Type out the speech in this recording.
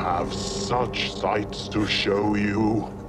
have such sights to show you.